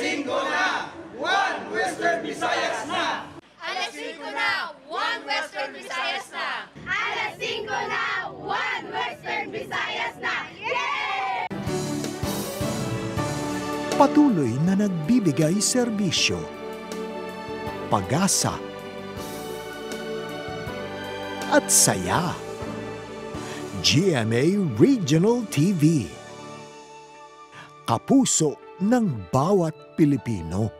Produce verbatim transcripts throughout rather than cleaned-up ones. Alasin ko na, One Western Visayas na! Alasin ko na, One Western Visayas na! Alasin ko na, One Western Visayas na! Yay! Patuloy na nagbibigay serbisyo. Pag-asa. At saya. G M A Regional T V. Kapuso ng bawat Pilipino.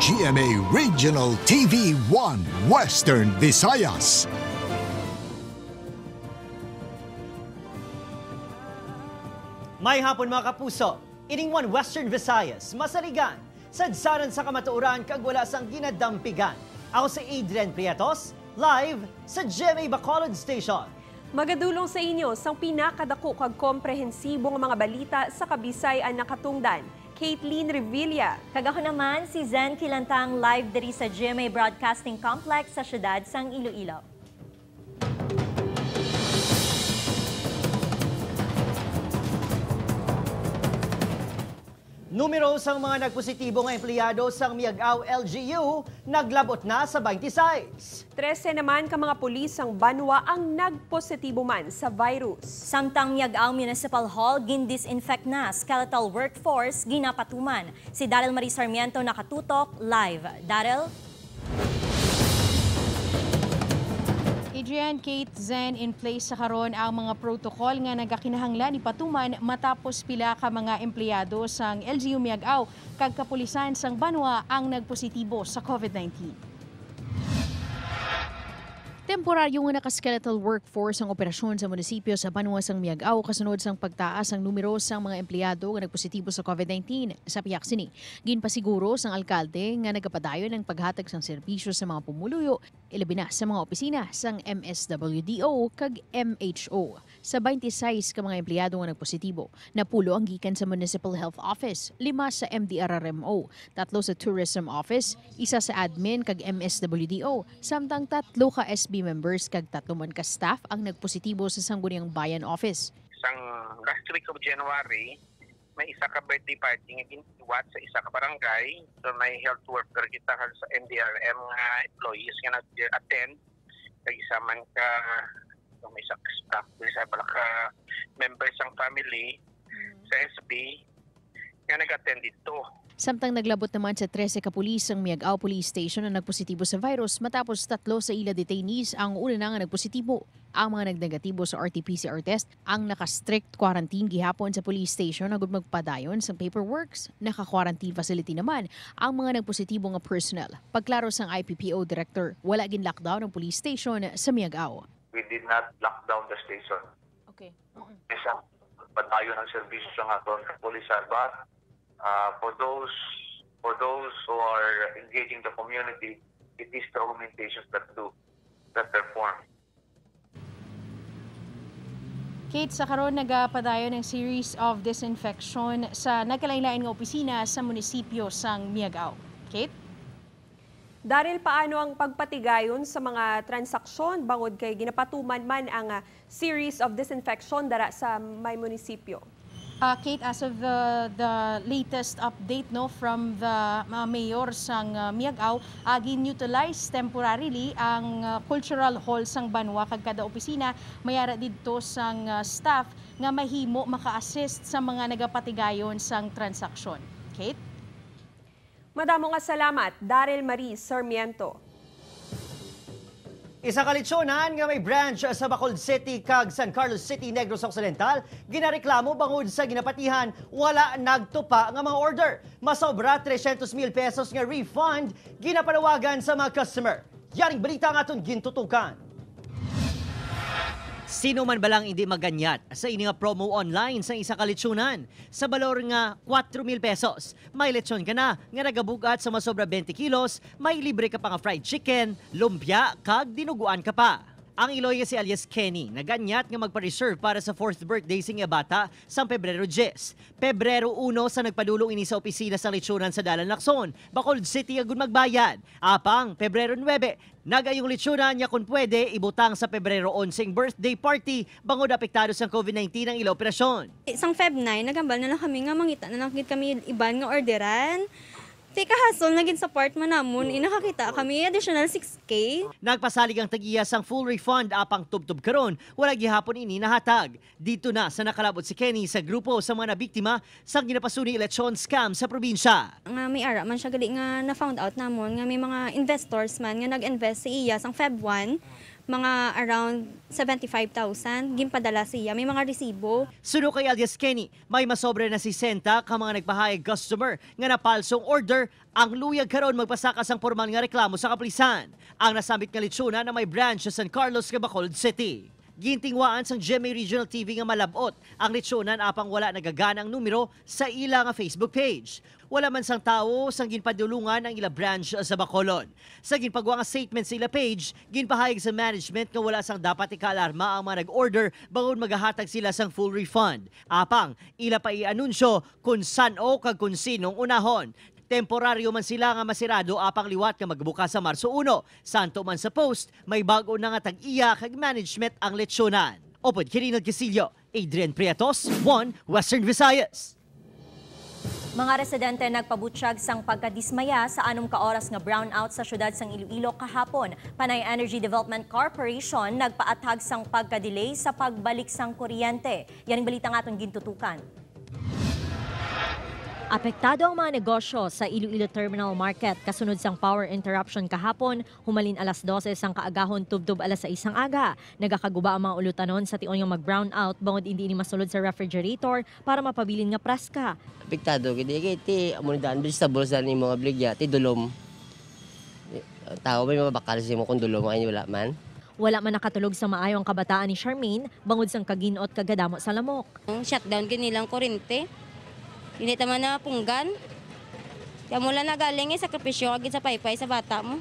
G M A Regional T V One Western Visayas. May hapon mga kapuso, ining One Western Visayas, masaligan, sadsaran sa kamatuuran kag wala sang ginadampigan. Ako si Adrian Prietos, live sa G M A Bacolod Station. Magadulong sa inyo sang pinakadako kag komprehensibong mga balita sa Kabisayan na katungdan. Katelyn Revilla. Kagaho naman si Zen Kilantang live diri sa G M A Broadcasting Complex sa siyudad sang Iloilo. Numero sang mga nagpositibo nga empleyado sang Miagao L G U naglabot na sa twenty-six. thirteen naman ka mga pulis sang Banwa ang nagpositibo man sa virus. Samtang Miagao Municipal Hall gindisinfect na skeletal workforce ginapatuman. Si Daryl Marie Sarmiento nakatutok live. Daryl? Adrian, Kate, Zen, in place sa karon ang mga protocol nga nagakinahanglan ni patuman matapos pila ka mga empleyado sang L G U Miagao kag kapulisan sang Banwa ang nagpositibo sa COVID nineteen. Temporaryong nga naka-skeletal workforce ang operasyon sa munisipyo sa Banwa sang Miagao kasunod sang pagtaas ang numero sang mga empleyado nga nagpositibo sa COVID nineteen sa Piak Sini. Ginpasiguro sang alkalde nga nagapadayon ang paghatag sang serbisyo sa mga pumuluyo, ilabi na sa mga opisina sang M S W D O kag M H O. Sa twenty-six ka mga empleyado nga nagpositibo, napulo ang gikan sa Municipal Health Office, lima sa M D R R M O, tatlo sa Tourism Office, isa sa admin kag M S W D O, samtang tatlo ka S B members kag tatlo man ka staff ang nagpositibo sa Sangguniang Bayan office. Sang last week of January, may isa ka birthday party nga giniwat sa isa ka barangay. So may health worker kita sa M D R M nga employees nga nag-attend. Kag isa man ka so may isa ka staff, isa pala ka members sang family sa S B nga nag-attend dito. Samtang naglabot naman sa thirteen ka pulis ang Miagao Police Station na nagpositibo sa virus matapos tatlo sa ila detainees ang una na nga nagpositibo. Ang mga nagnegatibo sa R T P C R test ang naka-strict quarantine gihapon sa police station agud magpadayon sa paperworks. Naka-quarantine facility naman ang mga nagpositibo nga personnel. Pagklaro sang I P P O director, wala gin lockdown ang police station sa Miagao. We did not lock down the station. Okay. Isa padayon ang serbisyo sa aton kapulisan ba? Uh, for those for those who are engaging the community, it is the organizations that do that perform. Kate, sa karon nagapadayon ng series of disinfection sa nagkalain-lain nga opisina sa munisipyo sang Miagao. Kate? Daryl, paano ang pagpatigayon sa mga transaksyon bangod kay ginapatuman man ang series of disinfection dara sa may munisipyo? Uh, Kate, as of the, the latest update no, from the uh, mayor sang uh, Miagao, uh, gin-utilize temporarily ang uh, cultural hall sang Banwa kag kada opisina mayara didto sang uh, staff nga mahimo maka-assist sa mga nagapatigayon sang transaksyon. Kate? Madamo nga salamat, Daryl Marie Sarmiento. Isa kalitsyonan nga may branch sa Bacolod City kag San Carlos City, Negros Occidental, ginareklamo bangod sa ginapatihan wala nagtupa nga mga order. Masobra three hundred mil pesos nga refund ginapanawagan sa mga customer. Yaring balita nga aton gintutukan. Sino man balang hindi maganyat sa ininga promo online sa isa kalitsyonan sa balor nga four mil pesos. May lechon ka na nga nagabugat sa masobra twenty kilos, may libre ka pa nga fried chicken, lumpia, kag dinuguan ka pa. Ang Iloilo si alias Kenny, naganyat nga magpa-reserve para sa fourth birthday si nga bata sa Pebrero ten. Pebrero one sa nagpadulong ini sa opisina sa litsunan sa Dalan Lacson, Bacolod City agud magbayad. Apang Pebrero nine, nagayong litsunan niya kung pwede ibutang sa Pebrero onse birthday party bangod apektado sa COVID nineteen ang ila operasyon. Isang Feb nine nagambal na lang kami nga mangita na nakit kami iban nga orderan. Teka hasol, naging support man namon, inakakita kami additional six K. Nagpasalig ang tag-iya sang full refund apang tubtub karon, wala gihapon ini nahatag. Dito na sa nakalabot si Kenny sa grupo sa mga nabiktima sa ginapasuni election scam sa probinsya. Nga may ara man siya gali nga na-found out namon, nga may mga investors man nga nag-invest sa iya sang Feb one. Mga around seventy-five thousand, gimpadala siya, may mga resibo. Suno kay alias Kenny, may masobra na si Senta ka mga nagpahayag customer nga napalsong order ang luyag karon magpasakas ang formal nga reklamo sa kapulisan. Ang nasambit nga litsuna na may branch sa San Carlos kag Bacolod City. Gintingwaan sang G M A Regional T V nga malabot ang litsunan apang wala nagaganang numero sa ila nga Facebook page. Wala man sang tao sang ginpadulungan ang ila branch sa Bacolod. Sa ginpagwa nga statement sa ila page, ginpahayag sa management nga wala sang dapat ikaalarma ang mga nag-order bangod magahatag sila sang full refund. Apang ila pa i-anunsyo kun san o kag kun sinong unahon. Temporaryo man sila nga masirado apang liwat nga magbukas sa Marso uno. Santo man sa post, may bago na nga tag-iya kag management ang lechyonan. Opod Kirinal Kisilio, Adrian Prieto, One Western Visayas. Mga residente nagpabutsyag sang pagkadismaya sa anong kaoras nga brownout sa syudad sang Iloilo kahapon. Panay Energy Development Corporation nagpaatag sang pagkadelay sa pagbalik sang kuryente. Yan ang balita nga atong gintutukan. Apektado ang mga negosyo sa Iloilo Terminal Market kasunod sang power interruption kahapon, humalin alas dose sang kaagahon tubdob alas sais aga. Nagakaguba ang mga ulutanon sa tion yung mag-brown out bangod hindi ini masulod sa refrigerator para mapabilin nga praska. Apektado gidi kay ti amunidaan vegetables ani mga obligya ti dulom. Tao may mabakal si mo kun dulom ani wala man. Wala man nakatulog sa maayong kabataan ni Charmaine bangod sang kaginot kagadamo sa lamok. Ang shutdown gini lang kuryente. Hindi tama na punggan. Kaya mula na galing eh, sakripisyo agad sa paypay sa bata mo.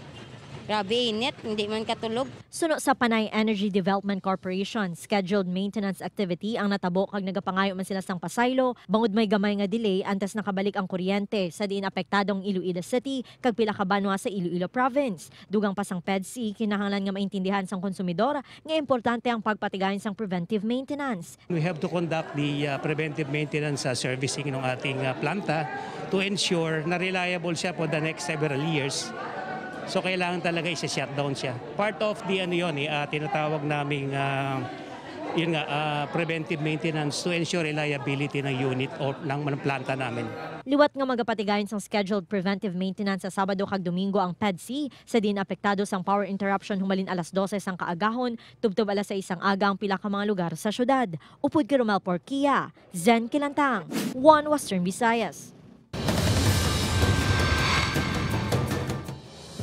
Grabe init, hindi man katulog. Suno sa Panay Energy Development Corporation, scheduled maintenance activity ang natabo kag nagapangayo man sila sang pasaylo bangod may gamay nga delay antes nakabalik ang kuryente sa diin apektadong Iloilo City kag pila ka banwa sa Iloilo Province. Dugang pa sang P E D C, kinahanglan nga maintindihan sang konsumidor nga importante ang pagpatigayon sang preventive maintenance. We have to conduct the uh, preventive maintenance uh, servicing ng ating uh, planta to ensure na reliable siya for the next several years. So kailangan talaga i-shutdown siya. Part of the ano yun, uh, tinatawag naming uh, yun nga, uh, preventive maintenance to ensure reliability ng unit o ng planta namin. Liwat nga magapatigayon sang scheduled preventive maintenance sa Sabado kag Domingo ang P E D C sa din apektado sang power interruption humalin alas dose sang kaagahon, tubtob alas sais ang aga ang pila ka mga lugar sa syudad. Upod kay Romel Porquia, Zen Kilantang, One Western Visayas.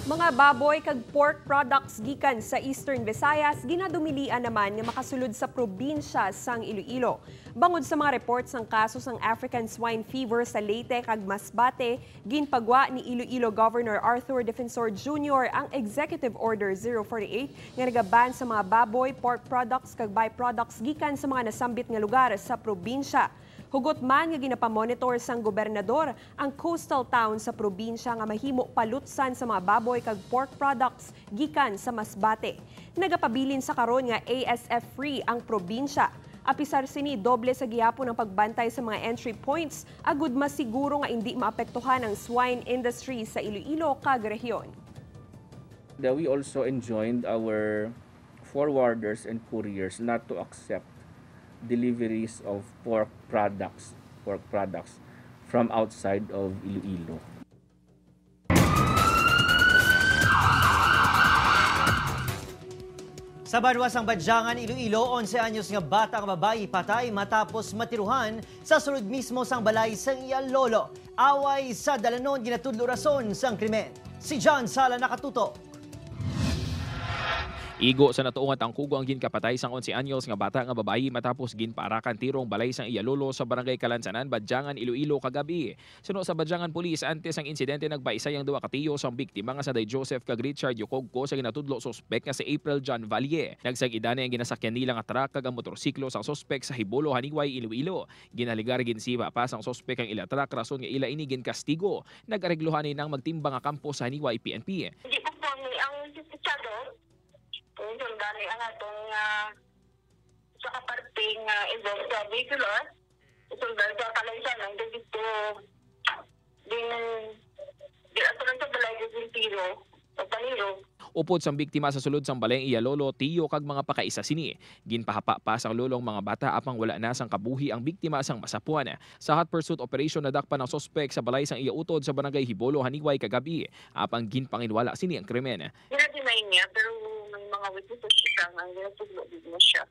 Mga baboy kag pork products gikan sa Eastern Visayas ginadumilian naman nga makasulod sa probinsya sang Iloilo. Bangod sa mga reports ng kaso sang African swine fever sa Leyte kag Masbate, ginpagwa ni Iloilo Governor Arthur Defensor Junior ang Executive Order zero forty-eight nga nagaban sa mga baboy, pork products kag byproducts gikan sa mga nasambit nga lugar sa probinsya. Hugot man nga ginapamonitor sang gobernador ang coastal town sa probinsya nga mahimo palutsan sa mga baboy kag pork products gikan sa Masbate. Nagapabilin sa karon nga A S F free ang probinsya. Apisar sini doble sa gihapon ang pagbantay sa mga entry points agud masiguro nga indi maapektuhan ang swine industry sa Iloilo kag rehiyon. We also enjoined our forwarders and couriers not to accept deliveries of pork products, pork products from outside of Iloilo. Sa Barwas ng Badiangan, Iloilo, onse anyos nga bata nga babayi patay matapos matiruhan sa sulod mismo sang balay sang iyang lolo. Away sa dalanon ginatudlo rason sang krimen. Si John Sala nakatutok. Igo sa natuungat ang kugo ang ginkapatay sang onse anyos nga bata nga babayi matapos ginpaarakan tirong balay sang iya lolo sa Barangay Kalansanan, Badiangan, Iloilo kagabi. Suno sa Badiangan Police, antes ang insidente nagbaisay ang duwa ka tiyo sang biktima nga sa day Joseph kag Richard Yokogko sa ginatudlo suspek nga si April John Valier. Nagsagidane ang ginasakyan nila nga truck kag ang motorsiklo sang suspek sa Hibolo, Hanuyay, Iloilo. Ginaligar ginsiba pa sang suspek ang ila truck rason nga ila ini ginkastigo. Nagaregluhan ni nang magtimbang nga kampo sa Hanuyay P N P. Kung yung dali ang atong uh, sa kaparting uh, involved sa vehicular, itong dali sa kalaysan ang dito din ato lang sa balay ng tiro o paniro. Upod sang biktima sa sulod sang balay iya lolo, tiyo kag mga pakaisa sini. Ginpahapa pa sang lolong mga bata apang wala na sang kabuhi ang biktima sang masapuan. Sa hot pursuit operation nadakpan ang suspek sa balay sang iya utod sa Barangay Hibolo, Hanuyay kagabi apang ginpanginwala sini ang krimen. Dinadinay niya pero ng mga witnesses siya ang ginatudlo din siya.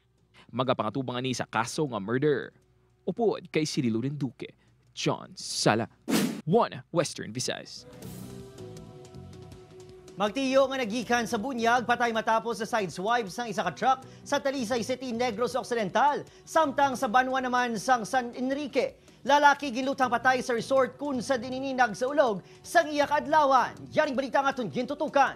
Magapangatubang ani sa kaso nga murder. Upod kay Cirilo Renduque, John Sala, One Western Visayas. Magtiyo nga nagikan sa bunyag, patay matapos sa sideswipe sang isa ka truck sa Talisay City, Negros Occidental. Samtang sa Banwa naman sang San Enrique, lalaki ginlutang patay sa resort kun sa dinininag sa ulog sang iya kaadlawan. Yaring balita nga aton gintutukan.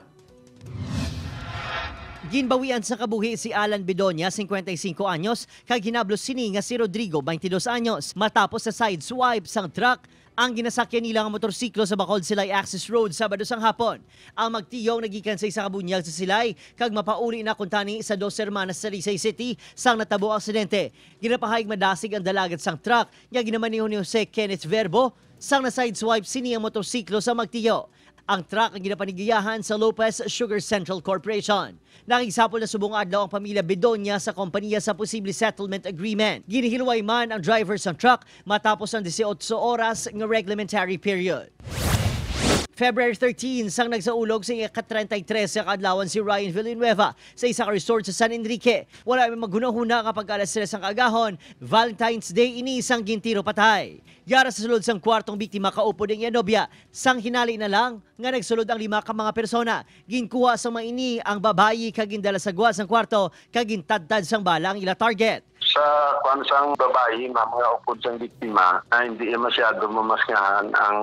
Ginbawian sa kabuhi si Alan Bedonia, singkuwenta y singko anyos, kag hinablo sini nga si Rodrigo, baintidós anyos, matapos sa sideswipe sang truck. Ang ginasakyan nila ng motorsiklo sa Bacol Silay Access Road Sabado sang hapon. Ang magtiyaw nagikan sa isa ka bunyag sa Silay kag mapauli na kuntani sa Dos Hermanas sa Talisay City sang natabo ang aksidente. Ginapahayag madasig ang dalagat sang truck nga ginamaniho ni Jose Kenneth Verbo sang na sideswipe sini ang motorsiklo sa magtiyaw. Ang truck ang ginapanigiyahan sa Lopez Sugar Central Corporation. Nakigsapol na subong adlaw ang pamilya Bedonia sa kompanya sa posible settlement agreement. Ginihilway man ang driver sa truck matapos ang labing-apat oras ng reglementary period. February thirteen, sang nagsaulog sa ika-tatlumpu't tatlo sa kaadlawan si Ryan Villanueva sa isa ka resort sa San Enrique. Wala may maghunahuna kapag alas tres ang agahon, Valentine's Day ini sang gintiro patay. Yara sa sulod sang kwartong biktima kaupo ng Yanobia, sang hinali na lang nga nagsulod ang lima ka mga persona. Ginkuha sa maini ang babayi kagindala sa guwa sang kwarto, kagintadtad sang bala ang ila target. Sa kwansang babae na mga upod sang biktima na hindi masyado mamasyahan ang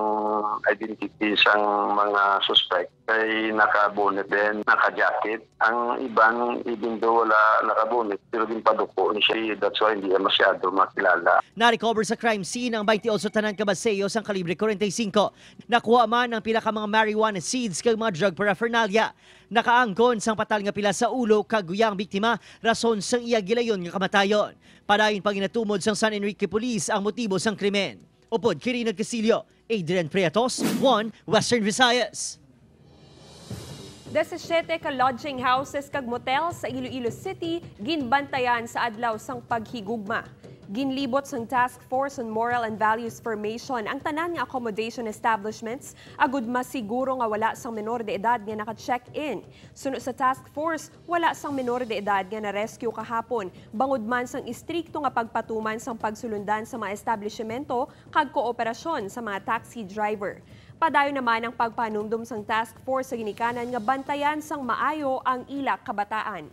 identity sang mga suspect ay nakabonet din, nakajacket. Ang ibang even though wala nakabonet pero din paduko ni siya, that's why hindi masyado makilala. Na-recover sa crime scene ang baintioso tanan ka baseyo sang kalibre kuwarenta y singko. Nakuha man ang pila ka mga marijuana seeds kag mga drug paraphernalia. Nakaangkon sang patal nga pila sa ulo kaguyang biktima rason sang iya gilayon nga kamatayon. Padayon pa ginatumod sang San Enrique Police ang motibo sang krimen. Upod Kirina Casilio, Adrian Prieto, One Western Visayas. Desisiete ka lodging houses kag motel sa Iloilo City ginbantayan sa adlaw sang paghigugma. Ginlibot sang Task Force on Moral and Values Formation ang tanan nga accommodation establishments agud masiguro nga wala sang menor de edad nga naka-check-in. Suno sa Task Force, wala sang menor de edad nga na-rescue kahapon bangod man sang istrikto nga pagpatuman sang pagsulundan sa mga establishmento kag kooperasyon sa mga taxi driver. Padayon naman ang pagpanumdum sang Task Force sa ginikanan nga bantayan sang maayo ang ila kabataan.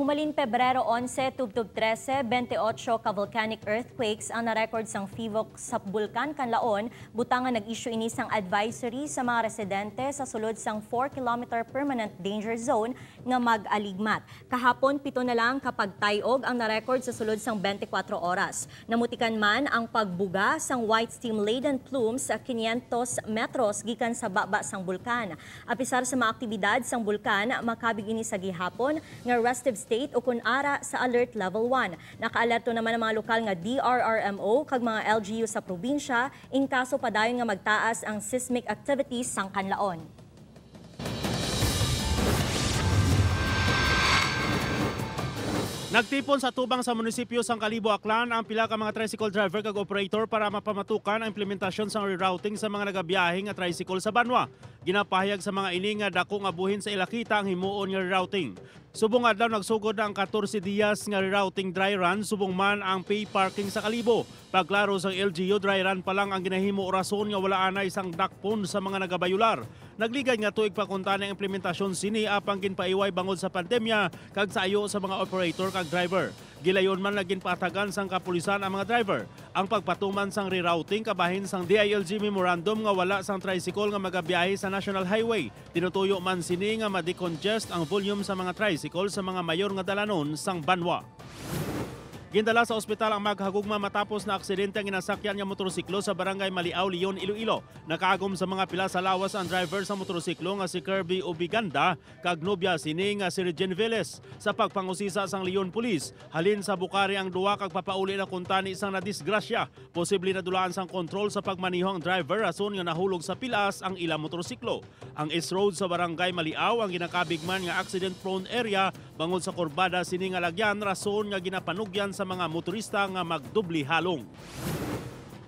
Humalin Pebrero onse, tubtub trese, beintiocho ka volcanic earthquakes ang na-record sang Fivoc sa Bulkan, Kanlaon, butangan nag-issue ini sang advisory sa mga residente sa sulod sang four kilometer permanent danger zone nga mag-aligmat. Kahapon, pito na lang kapag tayog ang na-record sa sulod sang beintikwatro oras. Namutikan man ang pagbuga sang white steam-laden plumes sa kinyaentos metros gikan sa baba sang bulkan. Apisar sa mga aktibidad sang bulkan, makabig ini sa gihapon nga restive state o kunara sa alert level one. Nakaalerto naman ang mga lokal nga D R R M O kag mga L G U sa probinsya in kaso padayon nga magtaas ang seismic activities sang Kanlaon. Nagtipon sa tubang sa munisipyo sang Kalibo, Aklan ang pila ka mga tricycle driver kag operator para mapamatukan ang implementasyon sang rerouting sa mga nagabiyaheng nga tricycle sa Banwa. Ginapahayag sa mga ini nga dako nga buhin sa Ilakita ang himuon nga rerouting. Subong adlaw nagsugod na ang labing-apat diyas nga rerouting dry run subong man ang pay parking sa Kalibo. Pagklaro sang L G U, dry run pa lang ang ginahimo orason nga wala anay sang dakpon sa mga nagabayular. Nagligay nga tuig pakunta ng implementasyon sini apang ginpaiway bangod sa pandemya kag saayo sa mga operator kag driver. Gilayon man laging patagan sang kapulisan ang mga driver. Ang pagpatuman sang rerouting kabahin sang D I L G memorandum nga wala sang tricycle nga magabiyahe sa National Highway. Tinutuyo man sini nga madecongest ang volume sa mga tricycle sa mga mayor nga dalanon sang Banwa. Gindala sa ospital ang maghagugma matapos na aksidente ang inasakyan nga motorsiklo sa Barangay Maliao, Leon, Iloilo. Nakaagom sa mga pila sa lawas ang driver sa motorsiklo nga si Kirby Ubiganda kag nobya sini nga si Regine Veles. Sa pagpangusisa sang Leon Police, halin sa bukari ang duwa kag papauli na kuntani isang nadisgrasya. Posible na dulaan sang kontrol sa pagmaneho ang driver ason nga nahulog sa pilas ang ilang motorsiklo. Ang S-Road sa Barangay Maliao ang ginakabigman nga accident-prone area bangod sa kurbada sini nga lagyan rason nga ginapanugyan sa mga motorista nga magdubli halong.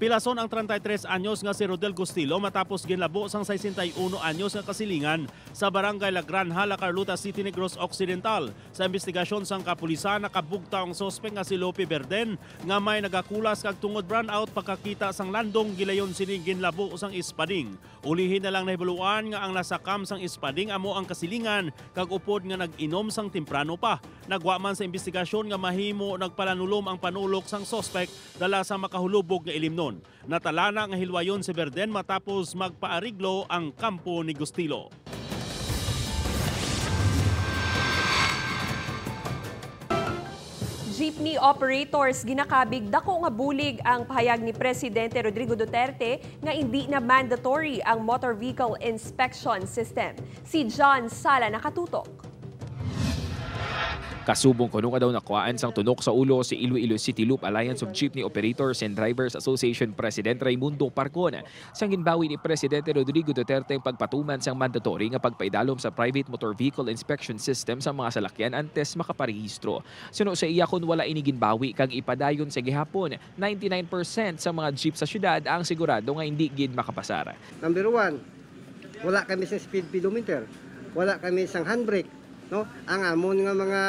Pilason ang tatlumpu't tatlo anyos nga si Rodel Gustilo matapos ginlabo sang sesenta y uno anyos nga kasilingan sa Barangay La Granja, La Carlota City, Negros Occidental. Sa investigasyon sang kapulisan, nakabugta ang sospek nga si Lope Verden nga may nagakulas kag tungod brownout pagkakita sang landong, gilayon sini ginlabo sang ispading. Ulihin na lang nahibuluan nga ang nasakam sang ispading amo ang kasilingan kag upod nga nag-inom sang temprano pa. Nagwa man sa investigasyon nga mahimo nagpalanulom ang panulok sang sospek dala sa makahulubog nga ilimnon. Natala na ang hilwayon si Verden matapos magpaariglo ang kampo ni Gustilo. Jeepney operators ginakabig dako nga bulig ang pahayag ni Presidente Rodrigo Duterte nga hindi na mandatory ang motor vehicle inspection system. Si John Sala nakatutok. Kasubong kuno ka daw nakuhaan sang tunok sa ulo si Iloilo City Loop Alliance of Jeepney Operators and Drivers Association President Raimundo Parcon sang ginbawi ni Presidente Rodrigo Duterte ang pagpatuman sang mandatory nga pagpaidalom sa private motor vehicle inspection system sa mga salakyan antes makaparehistro. Suno sa iya kun wala ini ginbawi kag ipadayon sa gihapon, ninety-nine percent sa mga jeep sa syudad ang sigurado nga hindi gid makapasara. Number one, wala kami sa speed pedometer, wala kami sang handbrake. No, ang amon nga mga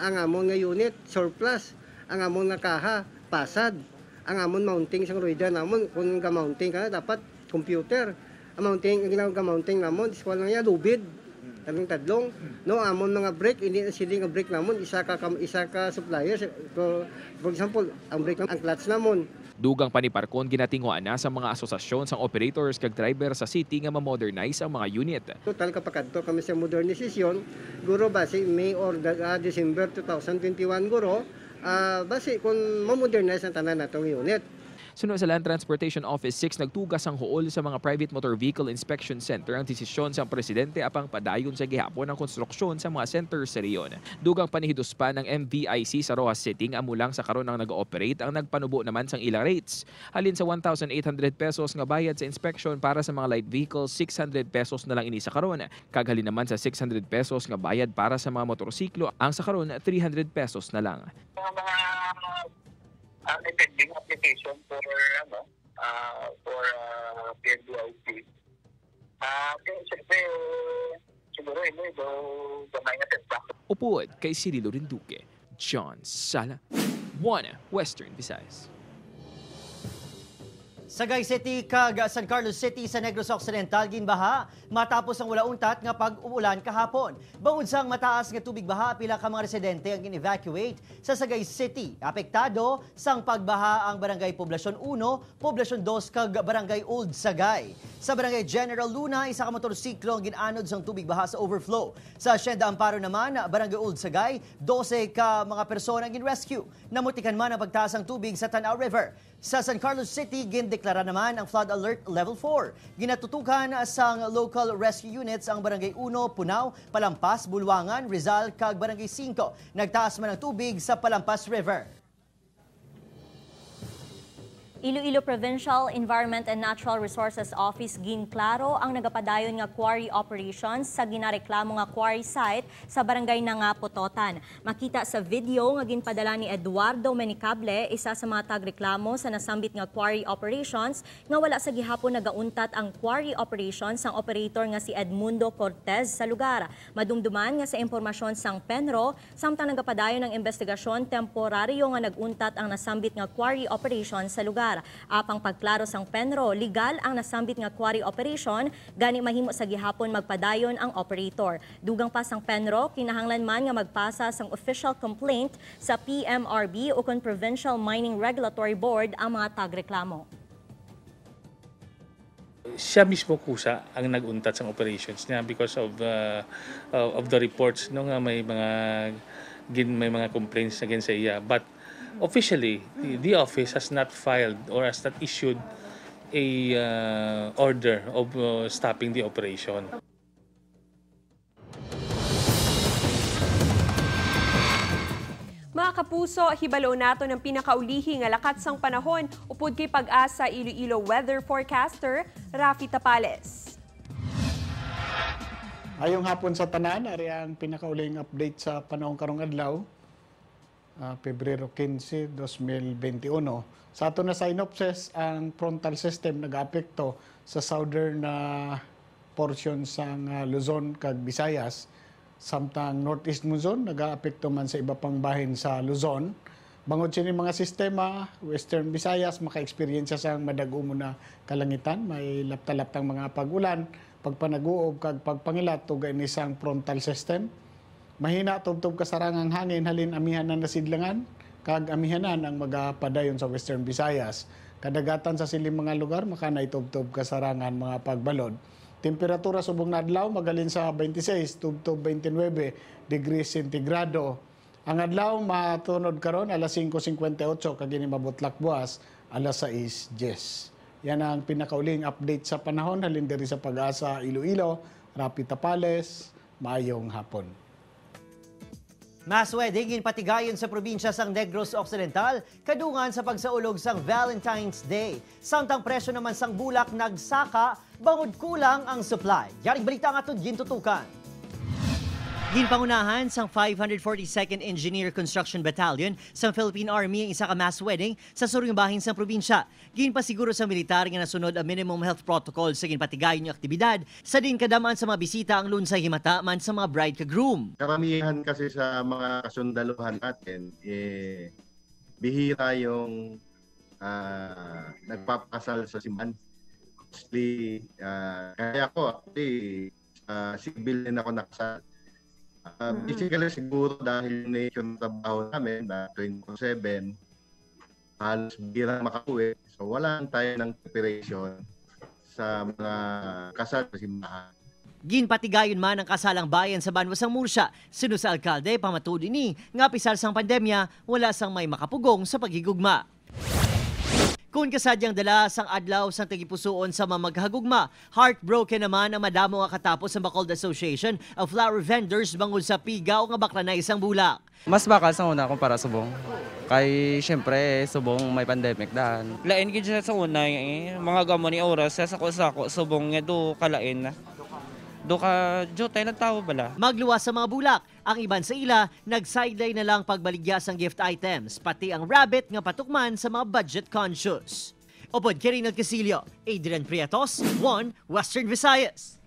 ang amon nga unit surplus, ang amon nga kaha pasad, ang amon mounting sang rueda namon kun ga mounting kana dapat computer. Ang mounting ang ginawag mounting namon iskwal lang ya lubid. Tanong tadlong no amon mga brake hindi na sili nga brake namon isa ka isa ka supplier for example ang brake ang clutch namon. Dugang pa ni Parcon ginatinguan na sa mga asosasyon sang operators kag driver sa city nga ma-modernize ang mga unit. Total kapakadto kami sa modernisasyon, guro base May or uh, December twenty twenty-one guro, uh, base kung ma-modernize ang tanan natong unit. Suno sa Land Transportation Office six, nagtugas ang huol sa mga private motor vehicle inspection center ang desisyon sa presidente apang padayon sa gihapon ang konstruksyon sa mga center sa rehiyon. Dugang panihidos pa ng M V I C sa Rojas City nga amulang sa karon ang nag-ooperate ang nagpanubo naman sang ilang rates. Halin sa one thousand eight hundred pesos nga bayad sa inspection para sa mga light vehicles, six hundred pesos na lang ini sa karon. Kag halin naman sa six hundred pesos nga bayad para sa mga motorsiklo, ang sa karon three hundred pesos na lang. Uh, pending application for ano uh, for uh, P N B I C. Ah, uh, siyempre, siguro hindi daw gamay na setback. Upod kay Cirilo Rinduque, John Sala, One Western Visayas. Sagay City kag San Carlos City sa Negros Occidental ginbaha matapos ang wala untat nga pag-uulan kahapon. Bangod sang mataas nga tubig baha, pila ka mga residente ang in-evacuate sa Sagay City. Apektado sang pagbaha ang Barangay Poblacion one, Poblacion two kag Barangay Old Sagay. Sa Barangay General Luna, isa ka motorsiklo ang ginanod sang tubig baha sa overflow. Sa Hacienda Amparo naman, Barangay Old Sagay, dose ka mga persona ang gin-rescue. Namutikan man ang pagtaas ang tubig sa Tanaw River. Sa San Carlos City, gindeklara naman ang flood alert level four. Ginatutukan sang local rescue units ang Barangay one, Punaw, Palampas, Bulwangan, Rizal, kag Barangay five. Nagtaas man ang tubig sa Palampas River. Iloilo Provincial Environment and Natural Resources Office ginklaro ang nagapadayon nga quarry operations sa ginareklamo nga quarry site sa barangay Nangapototan. Makita sa video nga ginpadala ni Eduardo Menicable, isa sa mga tagreklamo sa nasambit nga quarry operations nga wala sa gihapon nagauntat ang quarry operations ang operator nga si Edmundo Cortez sa lugar. Madumduman nga sa impormasyon sang Penro, samtang nagapadayon ng investigasyon temporaryo nga naguntat ang nasambit nga quarry operations sa lugar. Apang pagklaro sang Penro, legal ang nasambit nga quarry operation, gani mahimo sa gihapon magpadayon ang operator. Dugang pa sang Penro, kinahanglan man nga magpasa sang official complaint sa P M R B o kon Provincial Mining Regulatory Board ang mga tagreklamo. Siya mismo kusa ang naguntat sang operations niya because of uh, of the reports no nga may mga may mga complaints against sa iya, but officially, the, the office has not filed or has not issued a uh, order of uh, stopping the operation. Mga kapuso, hibalo nato ng pinakaulihi nga lakat sang panahon upod kay Pag-asa Iloilo weather forecaster Rafi Tapales. Ayong hapon sa tanan, ari ang pinakauling update sa panahon karong adlaw. Uh, Pebrero quince, dos mil veintiuno. Sa ato na synopsis, ang frontal system nag-apekto sa southern na uh, portion sang uh, Luzon kag Visayas. Samtang northeast monsoon nag-apekto man sa iba pang bahin sa Luzon. Bangod sini mga sistema, western Visayas maka-experience sang madag-o na kalangitan, may lapta-laptang mga pagulan, pagpanaguog kag pagpangilat tugay ni sang frontal system. Mahina tubtob kasarangang hangin halin amihan na nasidlangan, kag amihanan ang magapadayon sa western Visayas. Kadagatan sa siling mga lugar, makanay tubtob kasarangan mga pagbalod. Temperatura subong nadlaw, magalin sa twenty-seis, tubtob twenty-nine degrees centigrado. Ang adlaw, matunod karon alas singko singkwenta y otso, kagini mabutlak buwas, alas sais diez. Yan ang pinakauling update sa panahon, halin diri sa Pag-asa Iloilo, Rapi Tapales, maayong hapon. Mas wedding patigayon sa probinsya sang Negros Occidental, kadungan sa pagsaulog sang Valentine's Day. Samtang presyo naman sang bulak nagsaka, bangod kulang ang supply. Yaring balita nga atud gintutukan. Ginpangunahan sang five hundred forty-second Engineer Construction Battalion sang Philippine Army ang isa ka mass wedding sa suring bahin sang probinsya. Ginpasiguro sa militar nga nasunod ang minimum health protocol sa ginpatigayon ng aktibidad sa din kadamaan sa mga bisita ang lunsay himata man sa mga bride ka groom. Karamihan kasi sa mga kasundaluhan natin, eh, bihira yung uh, nagpapakasal sa simbahan. Uh, kaya ako, actually, uh, civil din ako nakasal. Uh, basically, siguro dahil nature ng trabaho namin na twenty-four seven, halos bihira makauwi. So, wala tayo ng preparation sa mga kasal sa simbahan. Ginpatigayon man ang kasalang bayan sa Banwasang Murcia. Sino sa alkalde, pamatuli ni, nga pisal sang pandemya, wala sang may makapugong sa pagigugma. Kung kasadyang dala sang adlaw sang tagipusoon sa mamaghagugma, heartbroken naman ang madamo nga katapos sa Bacolod Association of Flower Vendors bangod sa pigaw nga baklanay sang bulak. Mas bakal sa una kumpara subong. Kay siyempre subong may pandemic daan. Lain gid sa una eh. Mga gamo ni oras sa sako-sako subong nga do kalain na. Do ka jo tay nagtawo bala. Magluwas sa mga bulak. Ang iban sa ila, nag-sideline na lang pagbaligya sang gift items, pati ang rabbit nga patukman sa mga budget-conscious. Opod, Kirinal Casilio, Adrian Prietos, One Western Visayas.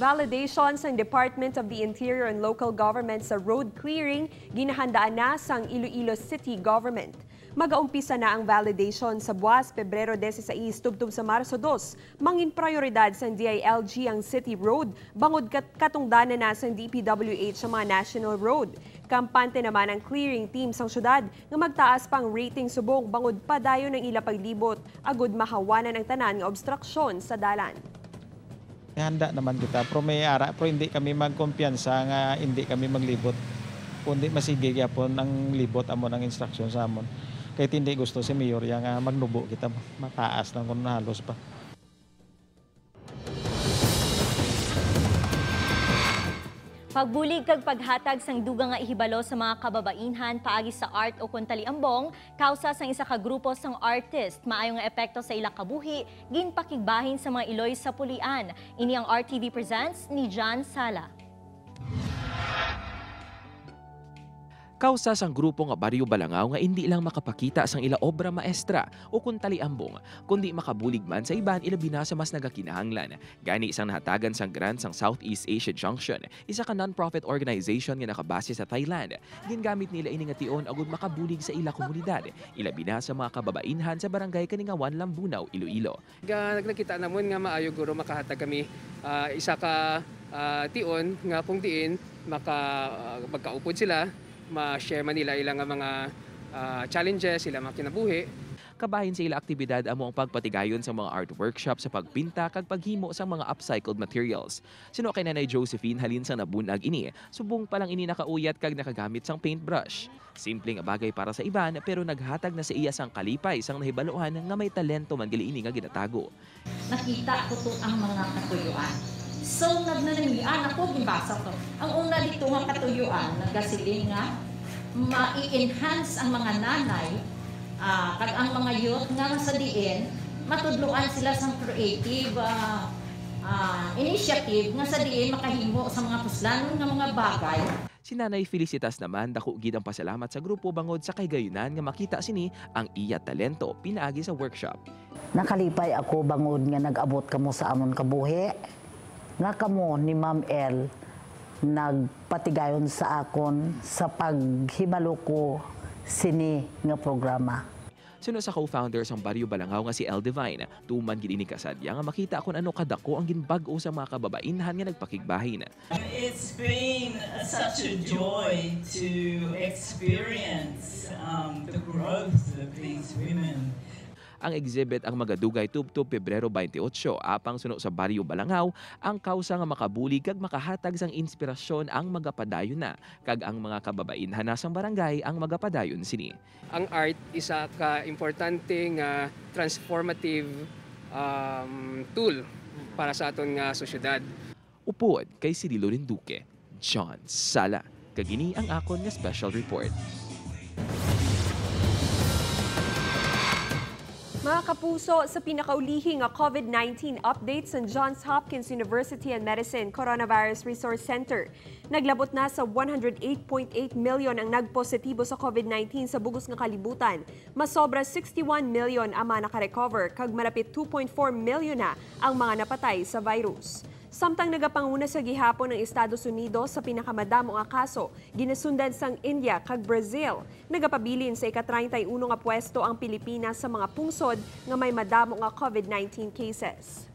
Validation sa Department of the Interior and Local Government sa road clearing, ginahandaan na sang Iloilo City Government. Mag-aumpisa na ang validation sa buwas Pebrero dieciséis tubtub sa Marso dos. Mangin prioridad sa D I L G ang city road, bangod kat katungdanan na sa D P W H sa mga national road. Kampante naman ang clearing team sa syudad nga magtaas pang rating subong bangod padayon ng ila paglibot, agud mahawanan ang tanan nga obstruksyon sa dalan. Handa naman kita, pero may ara, pero hindi kami magkumpiyansa nga hindi kami maglibot. Kundi masigig yapon ang libot amon ang instruction sa amon. Kahit hindi gusto si Mayor yang uh, magnubo kita mataas lang kung halos pa. Pagbulig kag paghatag sang dugang nga ihibalo sa mga kababainhan paagi sa art o kontaliambong kausa sang isa ka grupo sang artist maayo nga epekto sa ilang kabuhi ginpakigbahin sa mga Iloy sa pulian. Ini ang R T V presents ni John Sala. Kausa sang grupo nga Baryo Balangaw nga hindi lang makapakita sang ila obra maestra o kontaliambong kundi makabulig man sa iban ila binasa mas nagakinahanglan. Gani isang nahatagan sang grant sang Southeast Asia Junction, isa ka non-profit organization nga nakabase sa Thailand. Gingamit nila ini nga tion agud makabulig sa ila komunidad, ila binasa mga kababainhan sa barangay Kaningawan, Lambunaw, Iloilo. Nagkita namon nga maayo guro makahatag kami uh, isa ka uh, tion nga kung diin maka uh, magkaupod sila. Ma-share man nila ilang mga uh, challenges, ilang mga kinabuhi. Kabahin sa ila aktibidad amo ang pagpatigayon sa mga art workshop sa pagpinta kag paghimo sa mga upcycled materials. Sino kay Nanay Josephine halin sang nabunag ini, subong pa lang ini nakauyat kag nakagamit sang paintbrush. Simple nga bagay para sa iban pero naghatag na sa iya sang kalipay sang nahibalohan nga may talento man gali ini nga ginatago. Nakita ko to ang mga katuyuan. So, nagnanamian ako, gibasa ko. Ang una dito nga katuyuan, nagkasiling nga, ma-enhance ang mga nanay, uh, kag ang mga youth nga sa diin, matudluan sila sa creative uh, uh, initiative nga sa diin makahimo sa mga puslanon ng mga bagay. Si Nanay Felicitas naman dako gid ang pasalamat sa grupo bangod sa kaygayunan nga makita sini ang iya talento pinaagi sa workshop. Nakalipay ako bangod nga nag-abot kamo sa amon kabuhi. Nga kamo ni Ma'am L nagpatigayon sa akon sa paghibalo ko sini nga programa. Sino sa co-founders ang Baryo Balangaw nga si L Divine, tuman gid ini kasadya nga makita akon ano kadako ang ginbag-o sa mga kababainhan nga nagpakigbahin. It's been such a joy to experience um, the growth of these women. Ang exhibit ang magadugay tubtub Pebrero twenty-eight apang suno sa Baryo Balangaw ang kausa nga makabulig kag makahatag sang inspirasyon ang magapadayon na kag ang mga kababainhan nasang barangay ang magapadayon sini. Ang art isa ka importante nga transformative um, tool para sa aton nga sosyedad. Upod kay Cirilo Rinduque, John Sala, kag ini ang akon nga special report. Mga kapuso, sa pinakaulihing nga COVID nineteen update sa Johns Hopkins University and Medicine Coronavirus Resource Center, naglabot na sa one hundred eight point eight milyon ang nagpositibo sa COVID nineteen sa bugos nga kalibutan. Masobra sixty-one milyon ang mga nakarecover, kag malapit two point four milyon na ang mga napatay sa virus. Samtang nagapanguna sa gihapon ng Estados Unidos sa pinakamadamo nga kaso, ginasundan sang India kag Brazil. Nagapabilin sa ika-thirty-one nga pwesto ang Pilipinas sa mga pungsod nga may madamo nga COVID nineteen cases.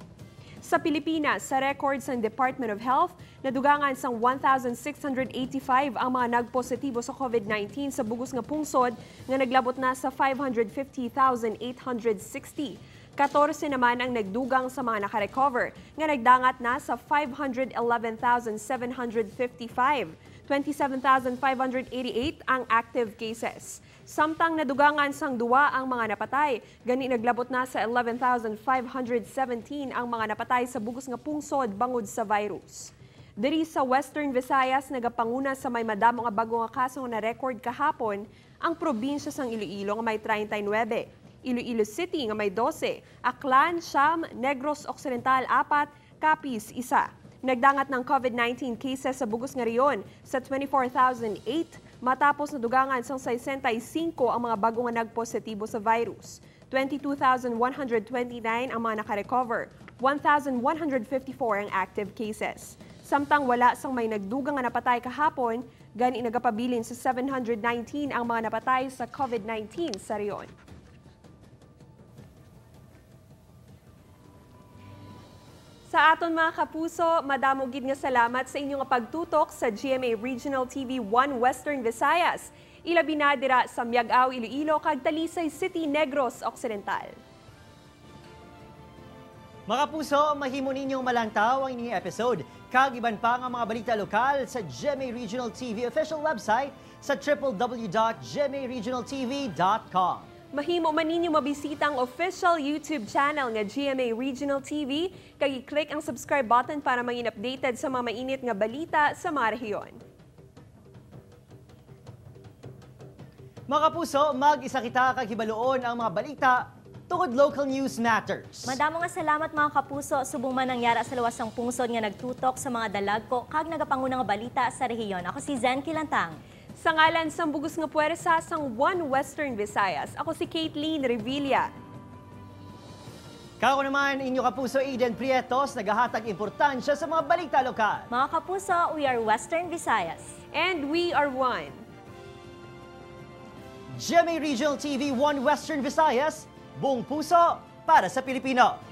Sa Pilipinas, sa records ng Department of Health, nadugangan sang one thousand six hundred eighty-five ang mga nagpositibo sa COVID nineteen sa bugos nga pungsod nga naglabot na sa five hundred fifty thousand eight hundred sixty. fourteen naman ang nagdugang sa mga nakarecover, nga nagdangat na sa five hundred eleven thousand seven hundred fifty-five. twenty-seven thousand five hundred eighty-eight ang active cases. Samtang nadugangan sang duwa ang mga napatay, gani naglabot na sa eleven thousand five hundred seventeen ang mga napatay sa bugos nga pungsod bangod sa virus. Diri sa Western Visayas, nagapanguna sa may madamo nga bago nga kaso na record kahapon ang probinsya sang Iloilo nga may thirty-nine. Iloilo City nga may twelve, Aklan, Siam, Negros Occidental four, Capiz one. Nagdangat ng COVID nineteen cases sa bugos nga riyon sa twenty-four thousand eight matapos nadugangan sang sixty-five ang mga bago nga nagpositibo sa virus. twenty-two thousand one hundred twenty-nine ang mga nakarecover, one thousand one hundred fifty-four ang active cases. Samtang wala sang may nagdugang nga napatay kahapon, gani nagapabilin sa seven hundred nineteen ang mga napatay sa COVID nineteen sa riyon. Sa aton mga kapuso, madamo gid nga salamat sa inyong pagtutok sa G M A Regional T V One Western Visayas. Ilabi na dira sa Miagao, Iloilo kag Talisay City, Negros Occidental. Mga kapuso, mahimo ninyong malantaw ang inyong episode. Kag iban pa nga mga balita lokal sa G M A Regional T V official website sa w w w dot g m a regional t v dot com. Mahimo man ninyo mabisita ang official YouTube channel nga G M A Regional T V, kag i-click ang subscribe button para maging updated sa mga mainit nga balita sa mga rehiyon. Mga kapuso, mag-isa kita kag hibaloon ang mga balita tungod local news matters. Madamo nga salamat mga kapuso, subong man nangyara sa luwasang pungsod nga nagtutok sa mga dalagko kag nagapanguna nga balita sa rehiyon. Ako si Zen Kilantang. Sa ngalan sa Bugos nga Puwersa sang One Western Visayas, ako si Katelyn Revilla. Kako naman, inyo kapuso Adrian Prieto, naghahatag importansya sa mga balita lokal. Mga kapuso, we are Western Visayas. And we are one. G M A Regional T V One Western Visayas, buong puso para sa Pilipino.